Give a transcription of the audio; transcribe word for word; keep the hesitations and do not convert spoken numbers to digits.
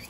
What?